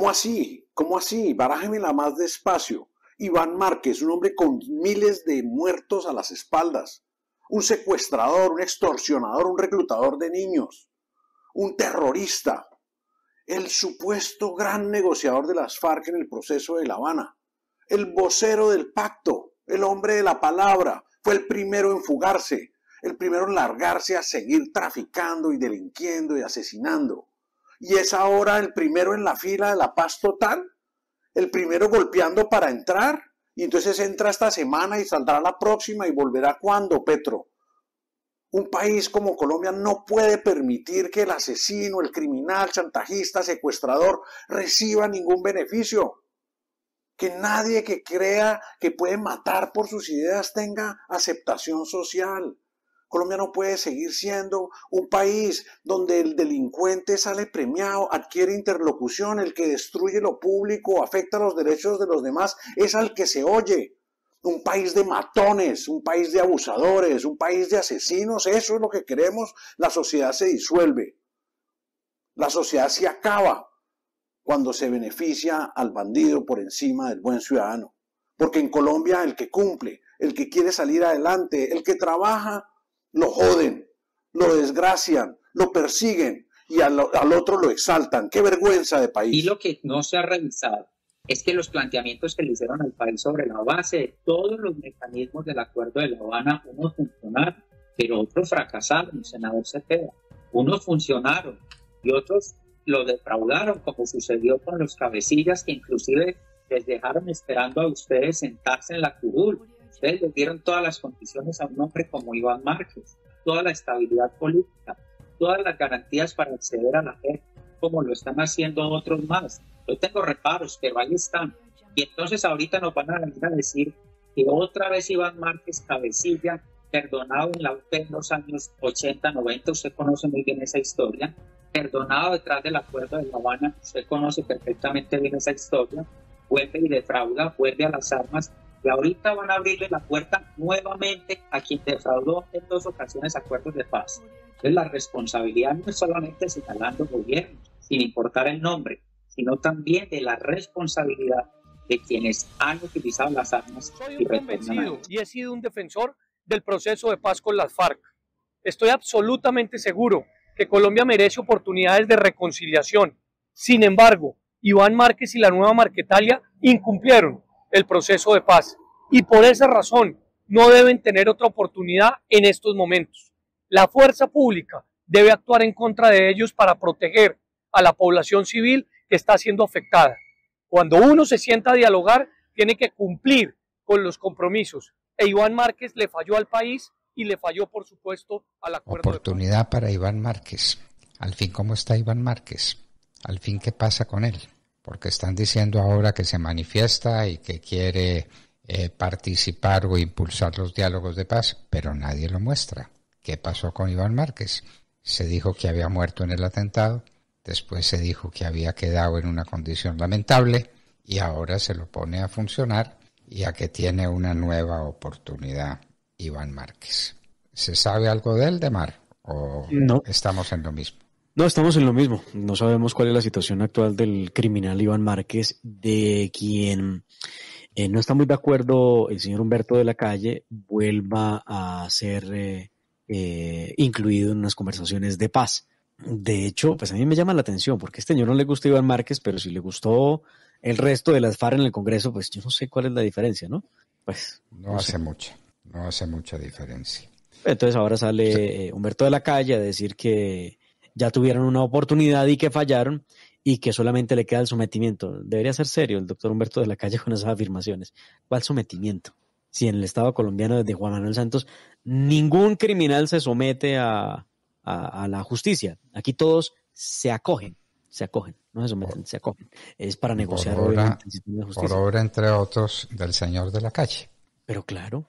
¿Cómo así? ¿Cómo así? Barájemela más despacio. Iván Márquez, un hombre con miles de muertos a las espaldas. Un secuestrador, un extorsionador, un reclutador de niños. Un terrorista. El supuesto gran negociador de las Farc en el proceso de La Habana. El vocero del pacto. El hombre de la palabra. Fue el primero en fugarse. El primero en largarse a seguir traficando y delinquiendo y asesinando. Y es ahora el primero en la fila de la paz total, el primero golpeando para entrar, y entonces entra esta semana y saldrá la próxima y volverá cuando, Petro. Un país como Colombia no puede permitir que el asesino, el criminal, chantajista, secuestrador reciba ningún beneficio. Que nadie que crea que puede matar por sus ideas tenga aceptación social. Colombia no puede seguir siendo un país donde el delincuente sale premiado, adquiere interlocución, el que destruye lo público, afecta los derechos de los demás, es al que se oye. Un país de matones, un país de abusadores, un país de asesinos, eso es lo que queremos. La sociedad se disuelve. La sociedad se acaba cuando se beneficia al bandido por encima del buen ciudadano. Porque en Colombia el que cumple, el que quiere salir adelante, el que trabaja, lo joden, lo desgracian, lo persiguen y al otro lo exaltan. ¡Qué vergüenza de país! Y lo que no se ha revisado es que los planteamientos que le hicieron al país sobre la base de todos los mecanismos del acuerdo de La Habana, unos funcionaron, pero otros fracasaron, el senador Cepeda. Unos funcionaron y otros lo defraudaron, como sucedió con los cabecillas que inclusive les dejaron esperando a ustedes sentarse en la curul. Ustedes les dieron todas las condiciones a un hombre como Iván Márquez, toda la estabilidad política, todas las garantías para acceder a la FED, como lo están haciendo otros más. Yo tengo reparos, pero ahí están. Y entonces ahorita nos van a venir a decir que otra vez Iván Márquez, cabecilla, perdonado en la UP en los años 80, 90, usted conoce muy bien esa historia, perdonado detrás del acuerdo de La Habana, usted conoce perfectamente bien esa historia, vuelve y defrauda, vuelve a las armas, y ahorita van a abrirle la puerta nuevamente a quien defraudó en dos ocasiones acuerdos de paz. Entonces la responsabilidad no es solamente señalando gobiernos, sin importar el nombre, sino también de la responsabilidad de quienes han utilizado las armas. Soy un convencido y he sido un defensor del proceso de paz con las Farc. Estoy absolutamente seguro que Colombia merece oportunidades de reconciliación. Sin embargo, Iván Márquez y la nueva Marquetalia incumplieron el proceso de paz y por esa razón no deben tener otra oportunidad en estos momentos. La fuerza pública debe actuar en contra de ellos para proteger a la población civil que está siendo afectada. Cuando uno se sienta a dialogar, tiene que cumplir con los compromisos. E Iván Márquez le falló al país y le falló, por supuesto, al acuerdo. Oportunidad para Iván Márquez. Al fin, ¿cómo está Iván Márquez? Al fin, ¿qué pasa con él? Porque están diciendo ahora que se manifiesta y que quiere participar o impulsar los diálogos de paz, pero nadie lo muestra. ¿Qué pasó con Iván Márquez? Se dijo que había muerto en el atentado, después se dijo que había quedado en una condición lamentable y ahora se lo pone a funcionar y a que tiene una nueva oportunidad Iván Márquez. ¿Se sabe algo de él, Demar? ¿O no estamos en lo mismo? No, estamos en lo mismo. No sabemos cuál es la situación actual del criminal Iván Márquez, de quien no está muy de acuerdo el señor Humberto de la Calle vuelva a ser incluido en unas conversaciones de paz. De hecho, pues a mí me llama la atención, porque a este señor no le gusta Iván Márquez, pero si le gustó el resto de las FARC en el Congreso, pues yo no sé cuál es la diferencia, ¿no? Pues no hace mucha, no hace mucha diferencia. Entonces ahora sale Humberto de la Calle a decir que ya tuvieron una oportunidad y que fallaron y que solamente le queda el sometimiento. Debería ser serio el doctor Humberto de la Calle con esas afirmaciones. ¿Cuál sometimiento? Si en el Estado colombiano, desde Juan Manuel Santos, ningún criminal se somete a la justicia. Aquí todos se acogen, no se someten, se acogen. Es para negociar por obra, entre otros, del señor de la Calle. Pero claro.